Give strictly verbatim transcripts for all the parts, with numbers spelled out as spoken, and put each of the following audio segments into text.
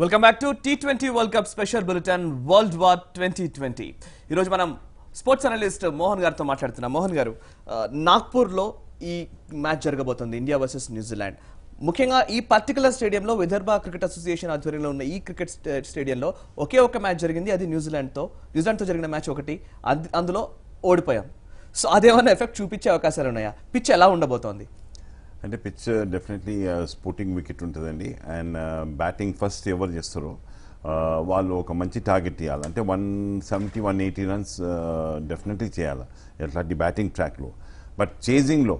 Welcome back to T twenty world cup special bulletin world war twenty twenty. ఈరోజు మనం sports analyst Mohan గారితో మాట్లాడుతున్నాం. మోహన్ గారు, నాగ్పూర్లో ఈ మ్యాచ్ జరగబోతుంది, ఇండియా వర్సెస్ న్యూజిలాండ్. ముఖ్యంగా ఈ పర్టికులర్ స్టేడియంలో, విదర్భ క్రికెట్ అసోసియేషన్ ఆధ్వర్యంలో ఉన్న ఈ క్రికెట్ స్టేడియంలో ఒకే ఒక మ్యాచ్ జరిగింది, అది న్యూజిలాండ్తో న్యూజిలాండ్తో జరిగిన మ్యాచ్ ఒకటి, అందులో ఓడిపోయాం. సో అదేమన్నా ఎఫెక్ట్ చూపించే అవకాశాలు ఉన్నాయా? పిచ్ ఎలా ఉండబోతోంది? అంటే పిచ్ డెఫినెట్లీ స్పోర్టింగ్ వికెట్ ఉంటుందండి. అండ్ బ్యాటింగ్ ఫస్ట్ ఎవరు చేస్తారో వాళ్ళు ఒక మంచి టార్గెట్ ఇవ్వాలి. అంటే one seventy one eighty runs definitely చేయాలి ఎట్లాంటి బ్యాటింగ్ ట్రాక్లో. బట్ చేజింగ్లో,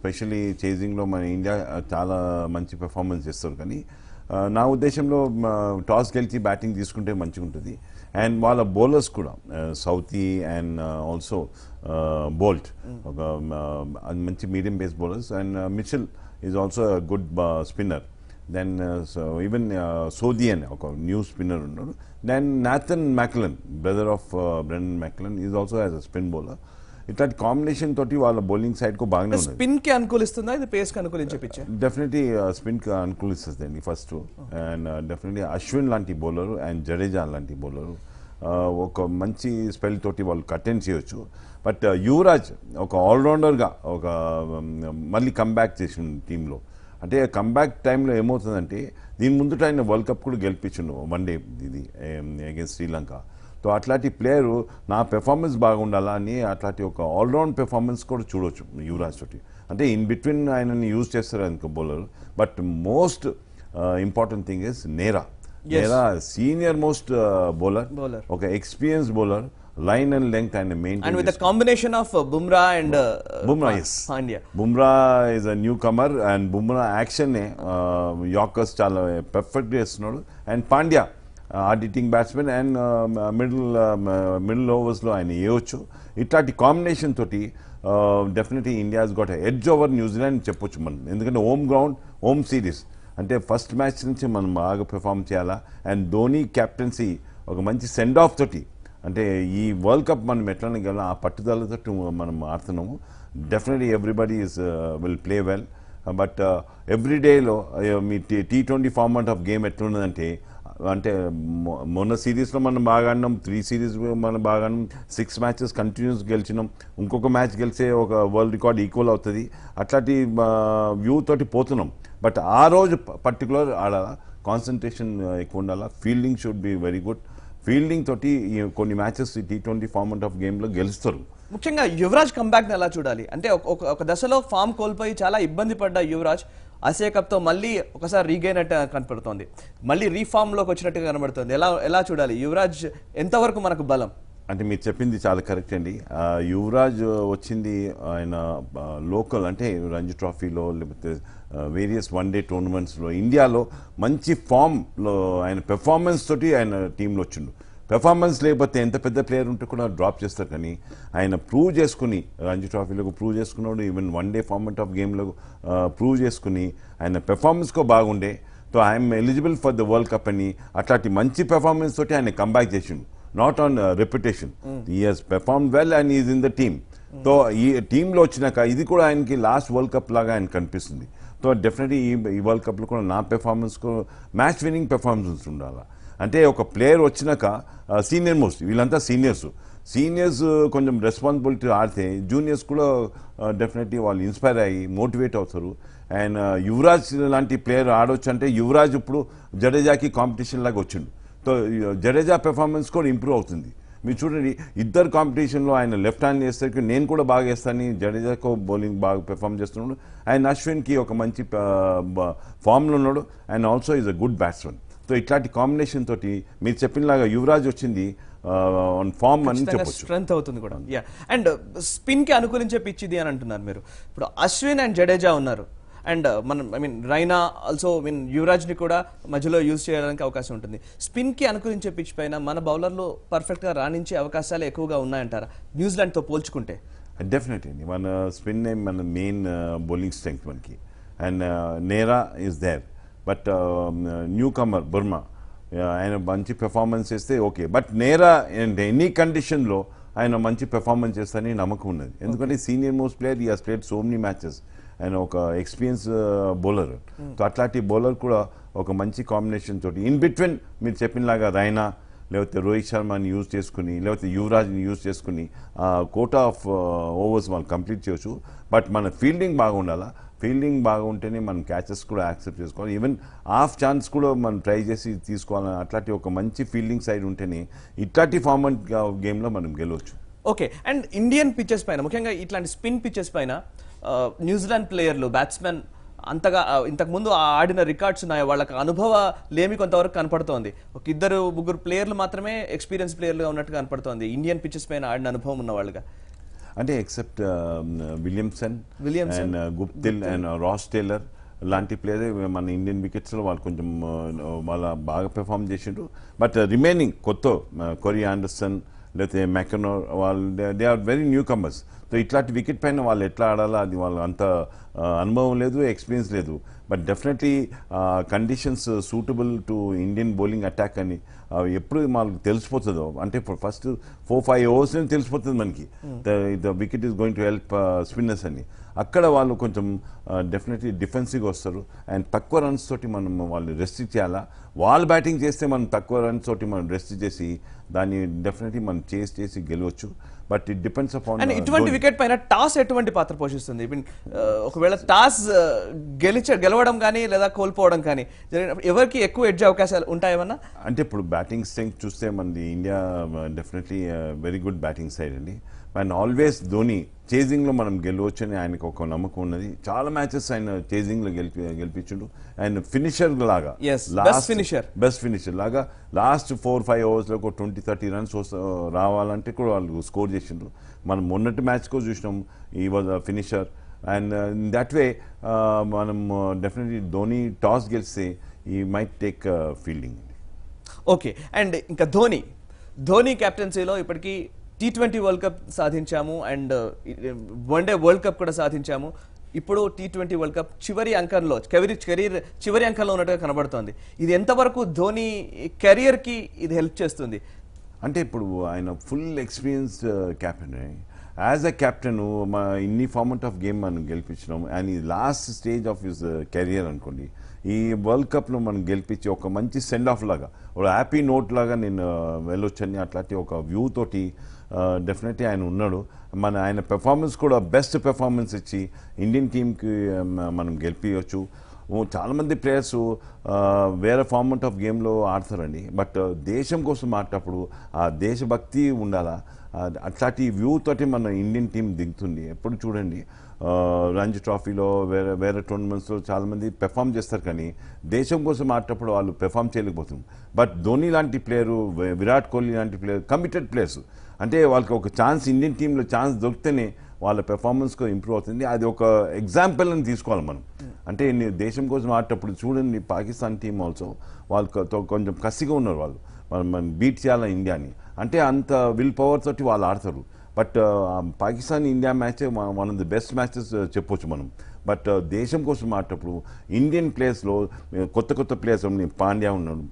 స్పెషలీ చేజింగ్లో మన ఇండియా చాలా మంచి పెర్ఫార్మెన్స్ చేస్తారు. కానీ నా ఉద్దేశంలో టాస్ గెలిచి బ్యాటింగ్ తీసుకుంటే మంచిగా ఉంటుంది. అండ్ వాళ్ళ బౌలర్స్ కూడా సౌతి అండ్ ఆల్సో బోల్ట్, ఒక మంచి medium pace bowlers. And Mitchell is also good spinner. Then even Sodhi అని ఒక న్యూ స్పిన్నర్ ఉన్నాడు. Then Nathan McCullum, brother of Brendon McCullum, is also as a spin bowler. ఇట్లాంటి combination తోటి వాళ్ళ bowling side కు బాగానే ఉంది. స్పిన్ కి అనుకూలిస్తుందా, ఇది పేస్ కి అనుకూలించే పిచ్? డెఫినెట్లీ స్పిన్ కి అనుకూలిస్తుంది ఫస్ట్. అండ్ డెఫినెట్లీ అశ్విన్ లాంటి బౌలరు అండ్ జడేజా లాంటి బౌలరు ఒక మంచి స్పెల్ తోటి వాళ్ళు కటెన్ చేయొచ్చు. బట్ యువరాజ్ ఒక ఆల్రౌండర్గా ఒక మళ్ళీ కంబ్యాక్ చేసిన టీంలో, అంటే కంబ్యాక్ టైంలో ఏమవుతుందంటే, దీని ముందుట ఆయన వరల్డ్ కప్ కూడా గెలిపించిండు వన్ డే ఇది అగేన్స్ట్ శ్రీలంక. సో అట్లాంటి ప్లేయరు నా పెర్ఫార్మెన్స్ బాగుండాలా అని అట్లాంటి ఒక ఆల్రౌండ్ పెర్ఫార్మెన్స్ కూడా చూడవచ్చు యువరాజ్ తోటి. అంటే ఇన్ బిట్వీన్ ఆయనని యూజ్ చేస్తారు అనుకో bowler. But most important thing is Nehra. Nehra senior most bowler, ఒక experience bowler. Line and length ఆయన maintain with the combination of Bumrah and Bumrah S Pandya. Bumrah is a new comer and Bumrah action yorkers చాలా perfect చేస్తున్నాడు. And Pandya ఆడిటింగ్ batsmen and middle middle ఓవర్స్లో ఆయన వేయవచ్చు. ఇట్లాంటి combination తోటి definitely India's got edge over New Zealand చెప్పొచ్చు మనం. ఎందుకంటే హోమ్ గ్రౌండ్, హోమ్ సిరీస్ అంటే ఫస్ట్ మ్యాచ్ నుంచి మనం బాగా పెర్ఫామ్ చేయాలా. అండ్ ధోని క్యాప్టెన్సీ ఒక మంచి సెండ్ ఆఫ్ తోటి, అంటే ఈ వరల్డ్ కప్ మనం ఎట్లనే గెలా ఆ పట్టుదలతో మనం ఆడుతున్నాము. Definitely everybody is will play well. But every డేలో మీ T twenty format of game ఎట్లున్నదంటే, అంటే మొన్న సిరీస్లో మనం బాగా ఆడినాం, త్రీ సిరీస్ మనం బాగా ఆడినాం, సిక్స్ మ్యాచెస్ కంటిన్యూస్ గెలిచినాం. ఇంకొక మ్యాచ్ గెలిచే ఒక వరల్డ్ రికార్డ్ ఈక్వల్ అవుతుంది. అట్లాంటి వ్యూ తోటి పోతున్నాం. బట్ ఆ రోజు పర్టికులర్ ఆడాలా, కాన్సన్ట్రేషన్ ఎక్కువ ఉండాలా, fielding should be very good. Fielding తోటి కొన్ని matches T twenty format of గేమ్లో గెలుస్తారు. ముఖ్యంగా యువరాజ్ కంబ్యాక్ని ఎలా చూడాలి? అంటే ఒక దశలో ఫామ్ కోల్పోయి చాలా ఇబ్బంది పడ్డ యువరాజ్ ఆసియా కప్తో మళ్ళీ ఒకసారి రీగైన్ అట్టు కనపడుతోంది, మళ్ళీ రీఫామ్లోకి వచ్చినట్టుగా కనబడుతుంది. ఎలా ఎలా చూడాలి యువరాజ్ ఎంతవరకు మనకు బలం? అంటే మీరు చెప్పింది చాలా కరెక్ట్ అండి. యువరాజ్ వచ్చింది ఆయన లోకల్, అంటే రంజీ ట్రోఫీలో లేకపోతే వేరియస్ వన్ డే టోర్నమెంట్స్లో ఇండియాలో మంచి ఫామ్లో ఆయన పెర్ఫార్మెన్స్ తోటి ఆయన టీంలో వచ్చిండు. పెర్ఫార్మెన్స్ లేకపోతే ఎంత పెద్ద ప్లేయర్ ఉంటే కూడా డ్రాప్ చేస్తారు. కానీ ఆయన ప్రూవ్ చేసుకుని రంజీ ట్రోఫీలకు ప్రూవ్ చేసుకున్నాడు, even one day format of గేమ్లకు ప్రూవ్ చేసుకుని ఆయన పెర్ఫార్మెన్స్కో బాగుండే, so I'm eligible for the world cup అని అట్లాంటి మంచి పెర్ఫార్మెన్స్ తోటి ఆయన కంబ్యాక్ చేసిండు. Not on reputation, he has perform well and is in the team. So ఈ టీంలో వచ్చినాక ఇది కూడా ఆయనకి లాస్ట్ వరల్డ్ కప్ లాగా ఆయన కనిపిస్తుంది. సో డెఫినెట్లీ ఈ ఈ వరల్డ్ కప్లో కూడా నా పెర్ఫార్మెన్స్కు మ్యాచ్ విన్నింగ్ పెర్ఫార్మెన్స్ ఉండాలి. అంటే ఒక ప్లేయర్ వచ్చినాక సీనియర్ మోస్ట్, వీళ్ళంతా సీనియర్స్, సీనియర్స్ కొంచెం రెస్పాన్సిబిలిటీ ఆడితే జూనియర్స్ కూడా డెఫినెట్లీ వాళ్ళు ఇన్స్పైర్ అయ్యి మోటివేట్ అవుతారు. అండ్ యువరాజ్ లాంటి ప్లేయర్ ఆడవచ్చు. అంటే యువరాజ్ ఇప్పుడు జడేజాకి కాంపిటీషన్ లాగా వచ్చిండు. సో జడేజా పెర్ఫార్మెన్స్ కూడా ఇంప్రూవ్ అవుతుంది. మీరు చూడండి, ఇద్దరు కాంపిటీషన్లో ఆయన లెఫ్ట్ హ్యాండ్ వేస్తారు, నేను కూడా బాగా వేస్తాను, జడేజాకు బౌలింగ్ బాగా పెర్ఫామ్ చేస్తున్నాడు. అండ్ అశ్విన్కి ఒక మంచి ఫామ్లో ఉన్నాడు and also is a good batsmen. So ఇట్లాంటి కాంబినేషన్ తోటి మీరు చెప్పినలాగా యువరాజ్ వచ్చింది ఆన్ ఫామ్ అని చెప్పొచ్చు, స్ట్రెంత్ అవుతుంది కూడా. యా, అండ్ స్పిన్ కి అనుకూలించే పిచ్ ఇది అని అంటున్నారు మీరు. ఇప్పుడు అశ్విన్ అండ్ జడేజా ఉన్నారు, అండ్ మనం I mean Raina also I mean Yuvraj ని కూడా మధ్యలో యూజ్ చేయడానికి అవకాశం ఉంటుంది. స్పిన్ కి అనుకూలించే పిచ్ పైన మన బౌలర్లు పర్ఫెక్ట్ గా రాణించే అవకాశాలు ఎక్కువగా ఉన్నాయంటారా న్యూజిలాండ్ తో పోల్చుకుంటే? డెఫినెట్లీ మన స్పిన్ మన మెయిన్ బౌలింగ్ స్ట్రెంగ్త్ మనకి. And Nehra is there, but new comer బుర్మా ఆయన మంచి పెర్ఫార్మెన్స్ చేస్తే okay. But Nehra and any కండిషన్లో ఆయన మంచి పెర్ఫార్మెన్స్ చేస్తారని నమ్మకం ఉన్నది. ఎందుకంటే senior most player, he has played so many matches, ఆయన ఒక ఎక్స్పీరియన్స్ బౌలర్. సో అట్లాంటి బౌలర్ కూడా ఒక మంచి కాంబినేషన్ తోటి ఇన్ బిట్వీన్ మీరు చెప్పినలాగా రైనా లేకపోతే రోహిత్ శర్మని యూజ్ చేసుకుని లేకపోతే యువరాజ్ని యూజ్ చేసుకుని కోటా ఆఫ్ ఓవర్స్ మనం కంప్లీట్ చేయొచ్చు. బట్ మన ఫీల్డింగ్ బాగుండాలా, ఫీల్డింగ్ బాగుంటేనే మనం క్యాచెస్ కూడా యాక్సెప్ట్ చేసుకోవాలి. ఈవెన్ హాఫ్ ఛాన్స్ కూడా మనం ట్రై చేసి తీసుకోవాలని అట్లాంటి ఒక మంచి ఫీల్డింగ్ సైడ్ ఉంటేనే ఇట్లాంటి ఫార్మాట్ గేమ్లో మనం గెలవచ్చు. ఓకే, అండ్ ఇండియన్ పిచ్చెస్ పైన ముఖ్యంగా ఇట్లాంటి స్పిన్ పిచ్చెస్ పైన న్యూజిలాండ్ ప్లేయర్లు బ్యాట్స్మెన్ అంతగా ఇంతకుముందు ఆడిన రికార్డ్స్ ఉన్నాయో వాళ్ళకి అనుభవ లేమి కొంతవరకు కనపడుతోంది. ఒక ఇద్దరు ముగ్గురు ప్లేయర్లు మాత్రమే ఎక్స్పీరియన్స్ ప్లేయర్లుగా ఉన్నట్టు కనపడుతోంది ఇండియన్ పిచ్చెస్ పైన ఆడిన అనుభవం ఉన్న వాళ్ళుగా. అంటే except Williamson Williamson Guptill and Ross Taylor లాంటి ప్లేయర్ మన ఇండియన్ వికెట్స్లో వాళ్ళు కొంచెం వాళ్ళ బాగా పెర్ఫామ్ చేసిండ్రు. బట్ రిమైనింగ్ కొత్త కొరీ ఆండర్సన్ లేకపోతే మెకనోర్ వాళ్ళు they are very new comers. So ఇట్లాంటి వికెట్ పైన వాళ్ళు ఎట్లా ఆడాలా అది వాళ్ళు అంత అనుభవం లేదు, ఎక్స్పీరియన్స్ లేదు. But definitely conditions suitable to Indian bowling attack అని ఎప్పుడు మనకు తెలిసిపోతుందో అంటే ఫస్ట్ ఫోర్ ఫైవ్ ఓవర్స్ అని తెలిసిపోతుంది మనకి the wicket is going to help spinners అని. అక్కడ వాళ్ళు కొంచెం డెఫినెట్లీ డిఫెన్సివ్గా వస్తారు అండ్ తక్కువ రన్స్ తోటి మనం వాళ్ళు రెస్ట్రిక్ట్ చేయాలా. వాళ్ళు బ్యాటింగ్ చేస్తే మనం తక్కువ రన్స్ తోటి మనం రెస్ట్రిక్ట్ చేసి దాన్ని డెఫినెట్లీ మనం చేసి చేసి గెలవచ్చు. But it depends upon. And ఇటువంటి వికెట్ పైన టాస్ ఎటువంటి పాత్ర పోషిస్తుంది? ఒకవేళ టాస్ గెలిచ గెలవడం కానీ లేదా కోల్పోవడం కానీ ఎవరికి ఎక్కువ ఎడ్జ్ అవకాశాలు ఉంటాయేమన్నా? అంటే ఇప్పుడు బ్యాటింగ్ స్ట్రెంగ్త్ చూస్తే మనది India definitely very good batting side అండి. అండ్ ఆల్వేస్ ధోని చేజింగ్లో మనం గెలవచ్చు అని ఆయనకు ఒక నమ్మకం ఉన్నది. చాలా మ్యాచెస్ ఆయన చేజింగ్లో గెలిపి గెలిపించుడు అండ్ ఫినిషర్ లాగా లాస్ట్ ఫినిషర్ బెస్ట్ ఫినిషర్ లాగా లాస్ట్ ఫోర్ ఫైవ్ అవర్స్లో ఒక ట్వంటీ థర్టీ రన్స్ రావాలంటే కూడా వాళ్ళు స్కోర్ చేసిండ్రు. మనం మొన్నటి మ్యాచ్ కూడా చూసినాం he was finisher. And in that way మనం డెఫినెట్లీ ధోని టాస్ గెలిస్తే he might take fielding. Okay, and ఇంకా ధోని ధోని క్యాప్టెన్సీలో ఇప్పటికీ టీ ట్వంటీ వరల్డ్ కప్ సాధించాము and one day world cup కూడా సాధించాము. ఇప్పుడు టీ ట్వంటీ వరల్డ్ కప్ చివరి అంకంలో కెరీర్ కెరీర్ చివరి అంకంలో ఉన్నట్టుగా కనబడుతోంది. ఇది ఎంతవరకు ధోని కెరియర్కి ఇది హెల్ప్ చేస్తుంది? అంటే ఇప్పుడు ఆయన full experience captain. As a captain మా ఇన్ని ఫార్మాట్ ఆఫ్ గేమ్ మనం గెలిపించినాము అండ్ ఈ last stage of his career అనుకోండి ఈ వరల్డ్ కప్ను మనం గెలిపించి ఒక మంచి సెండ్ ఆఫ్ లాగా ఒక హ్యాపీ నోట్ లాగా నేను వెళ్ళొచ్చని అట్లాంటి ఒక వ్యూ తోటి డెఫినెట్లీ ఆయన ఉన్నాడు. మన ఆయన పెర్ఫార్మెన్స్ కూడా బెస్ట్ పెర్ఫార్మెన్స్ ఇచ్చి ఇండియన్ టీమ్కి మనం గెలిపించవచ్చు. చాలామంది ప్లేయర్స్ వేరే ఫార్మాట్ ఆఫ్ గేమ్లో ఆడతారండి. బట్ దేశం కోసం ఆడేటప్పుడు ఆ దేశభక్తి ఉండాలా. అట్లాంటి వ్యూ తోటి మన ఇండియన్ టీం దిగుతుంది. ఎప్పుడు చూడండి రంజీ ట్రోఫీలో వేరే వేరే టోర్నమెంట్స్లో చాలామంది పెర్ఫామ్ చేస్తారు కానీ దేశం కోసం ఆడేటప్పుడు వాళ్ళు పెర్ఫామ్ చేయలేకపోతున్నారు. బట్ ధోని లాంటి ప్లేయరు విరాట్ కోహ్లీ లాంటి ప్లేయర్ కమిటెడ్ ప్లేయర్స్ అంటే వాళ్ళకి ఒక ఛాన్స్ ఇండియన్ టీంలో ఛాన్స్ దొరికితేనే వాళ్ళ పెర్ఫార్మెన్స్కి ఇంప్రూవ్ అవుతుంది. అది ఒక ఎగ్జాంపుల్ అని తీసుకోవాలి మనం. అంటే దేశం కోసం ఆడేటప్పుడు చూడండి పాకిస్తాన్ టీం ఆల్సో వాళ్ళతో కొంచెం కసిగా ఉన్నారు. వాళ్ళు మనం మనం బీట్ చేయాలి ఇండియాని అంటే అంత విల్ పవర్ తోటి వాళ్ళు ఆడతారు. బట్ పాకిస్తాన్ ఇండియా మ్యాచే one of the best matches చెప్పొచ్చు మనం. బట్ దేశం కోసం ఆడేటప్పుడు ఇండియన్ ప్లేయర్స్లో కొత్త కొత్త ప్లేయర్స్ పాండ్యా ఉన్నాడు,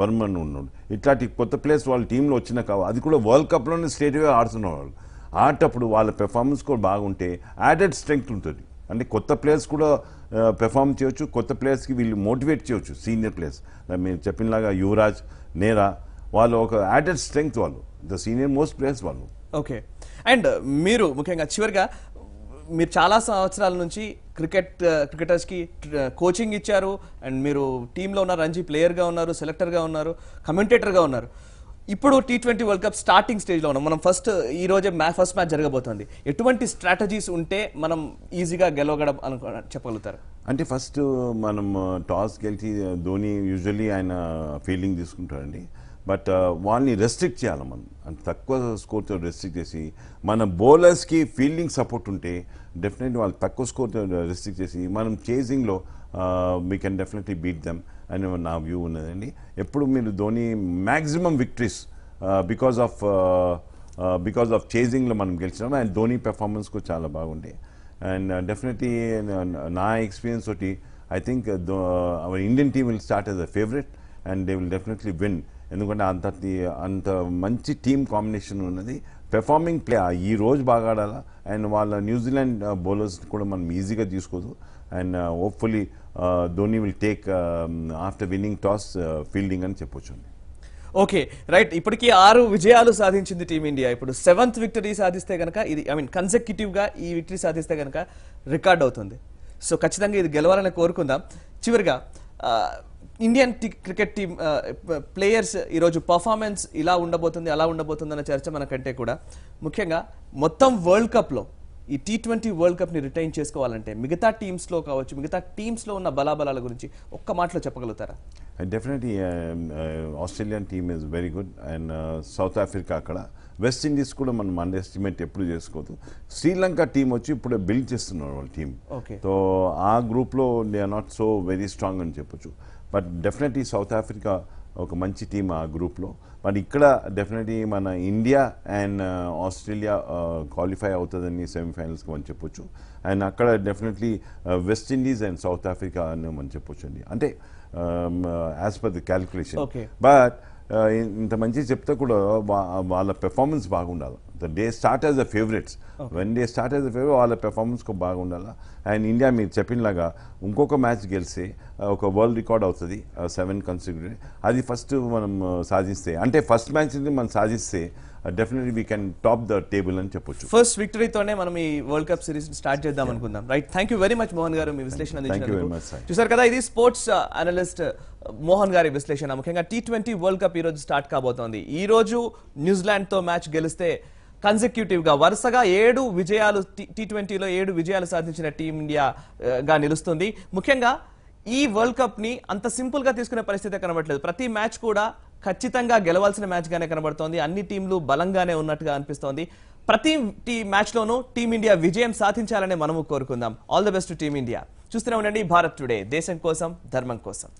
బర్మన్ ఉన్నాడు, ఇట్లాంటి కొత్త ప్లేయర్స్ వాళ్ళ టీంలో వచ్చినా కావాలి. అది కూడా వరల్డ్ కప్లోనే స్టేట్గా ఆడుతున్నారు. వాళ్ళు ఆడేటప్పుడు వాళ్ళ పెర్ఫార్మెన్స్ కూడా బాగుంటే యాడెడ్ స్ట్రెంగ్త్ ఉంటుంది. అంటే కొత్త ప్లేయర్స్ కూడా పెర్ఫామ్ చేయొచ్చు, కొత్త ప్లేయర్స్కి వీళ్ళు మోటివేట్ చేయొచ్చు. సీనియర్ ప్లేయర్స్ మీరు చెప్పినలాగా యువరాజ్, నేరా వాళ్ళు ఒక యాడెడ్ స్ట్రెంగ్త్ వాళ్ళు ద సీనియర్ మోస్ట్ ప్లేయర్స్ వాళ్ళు. ఓకే, అండ్ మీరు ముఖ్యంగా చివరిగా మీరు చాలా సంవత్సరాల నుంచి క్రికెట్ క్రికెటర్స్కి కోచింగ్ ఇచ్చారు అండ్ మీరు టీంలో ఉన్నారు, రంజీ ప్లేయర్గా ఉన్నారు, సెలెక్టర్గా ఉన్నారు, కమెంటేటర్గా ఉన్నారు. ఇప్పుడు T twenty world cup starting స్టేజ్లో ఉన్నాం మనం. ఫస్ట్ ఈ రోజే మ్యాచ్ ఫస్ట్ మ్యాచ్ జరగబోతుంది. ఎటువంటి స్ట్రాటజీస్ ఉంటే మనం ఈజీగా గెలవగడం అనుకో చెప్పగలుగుతారు? అంటే ఫస్ట్ మనం టాస్ గెలిచి ధోని యూజువల్లీ ఆయన ఫీల్డింగ్ తీసుకుంటారండి. బట్ వాళ్ళని రెస్ట్రిక్ట్ చేయాలి మనం. అంటే తక్కువ స్కోర్తో రెస్ట్రిక్ట్ చేసి మన బౌలర్స్కి ఫీల్డింగ్ సపోర్ట్ ఉంటే డెఫినెట్లీ వాళ్ళు తక్కువ స్కోర్తో రెస్ట్రిక్ట్ చేసి మనం చేజింగ్లో we can definitely beat them అని నా వ్యూ ఉన్నదండి. ఎప్పుడు మీరు Dhoni maximum victories because of because of చేజింగ్లో మనం గెలిచినాము అండ్ ధోని పెర్ఫార్మెన్స్ కూడా చాలా బాగుంటాయి. అండ్ డెఫినెట్లీ నా ఎక్స్పీరియన్స్ తోటి I think our Indian team will start as a favourite and they will definitely win. ఎందుకంటే అంత అంత మంచి టీమ్ కాంబినేషన్ ఉన్నది. పెర్ఫార్మింగ్ ప్లే ఈ రోజు బాగా ఆడాలా అండ్ వాళ్ళ న్యూజిలాండ్ బౌలర్స్ కూడా మనం ఈజీగా తీసుకోదు. And hopefully uh, Dhoni will take um, after winning toss uh, fielding and Chepochun. Okay, right. Ippudiki six Vijayalu sadhinchindi team India. Ippudu seventh victory sadhiste ganaka, I mean consecutive ga ee victory sadhiste ganaka record avutundi. So kachithanga idi gelavalani korukundam. Chivariga Indian cricket team uh, players ee roju performance ila undabotundi ala undabotundi ana charcha manakante kuda mukhyenga mottham World Cup lo ఈ T twenty world cup ని retain చేసుకోవాలంటే మిగతా teams లో కావచ్చు మిగతా teams లో ఉన్న బలాబలాల గురించి ఒక్క మాటలో చెప్పగలుగుతారా? Definitely Australian team is very good and South Africa అక్కడ వెస్ట్ ఇండీస్ కూడా మనం అండర్ ఎస్టిమేట్ ఎప్పుడు చేసుకోవద్దు. శ్రీలంక టీం వచ్చి ఇప్పుడు బిల్డ్ చేస్తున్నారు వాళ్ళ టీం. సో ఆ గ్రూప్లో they are not so very strong అని చెప్పొచ్చు. బట్ డెఫినెట్లీ సౌత్ ఆఫ్రికా ఒక మంచి టీం ఆ గ్రూప్లో. మరి ఇక్కడ డెఫినెట్లీ మన ఇండియా అండ్ ఆస్ట్రేలియా క్వాలిఫై అవుతుందని సెమీఫైనల్స్కి మనం చెప్పొచ్చు. అండ్ అక్కడ definitely West Indies and South Africa అని మనం చెప్పొచ్చు అండి. అంటే as per the calculation but ఇంత మంచి చెప్తే కూడా వాళ్ళ పెర్ఫార్మెన్స్ బాగుండాలి. They start as the favourites when they start as the favourite వాళ్ళ పెర్ఫార్మెన్స్ బాగుండాలా. అండ్ ఇండియా మీరు చెప్పినలాగా ఇంకొక మ్యాచ్ గెలిస్తే ఒక వరల్డ్ రికార్డ్ అవుతుంది సెవెన్ కన్సిక్యూటివ్. అది ఫస్ట్ మనం సాధిస్తే అంటే ఫస్ట్ మ్యాచ్ మనం సాధిస్తే definitely we can top the table అని చెప్పొచ్చు. ఫస్ట్ విక్టరీతోనే మనం ఈ వరల్డ్ కప్ సిరీస్ స్టార్ట్ చేద్దాం అనుకుందాం. Right, thank you very much Mohan garu మీ విశ్లేషణ అందించినందుకు. చూసారు కదా, ఇది స్పోర్ట్స్ అనలిస్ట్ మోహన్ గారి విశ్లేషణ. ముఖ్యంగా టీ ట్వంటీ వరల్డ్ కప్ ఈ రోజు స్టార్ట్ కాబోతోంది. ఈ రోజు న్యూజిలాండ్తో మ్యాచ్ గెలిస్తే కన్సెక్యూటివ్ గా వరుసగా ఏడు విజయాలు టీ ట్వంటీలో ఏడు విజయాలు సాధించిన టీమిండియాగా నిలుస్తుంది. ముఖ్యంగా ఈ వరల్డ్ కప్ ని అంత సింపుల్ గా తీసుకునే పరిస్థితి కనబడట్లేదు. ప్రతి మ్యాచ్ కూడా ఖచ్చితంగా గెలవాల్సిన మ్యాచ్ గానే కనబడుతోంది. అన్ని టీంలు బలంగానే ఉన్నట్టుగా అనిపిస్తోంది. ప్రతి టీ మ్యాచ్ లోనూ టీమిండియా విజయం సాధించాలని మనము కోరుకుందాం. All the best team India. చూస్తూనే ఉండండి భారత్ టుడే, దేశం కోసం ధర్మం కోసం.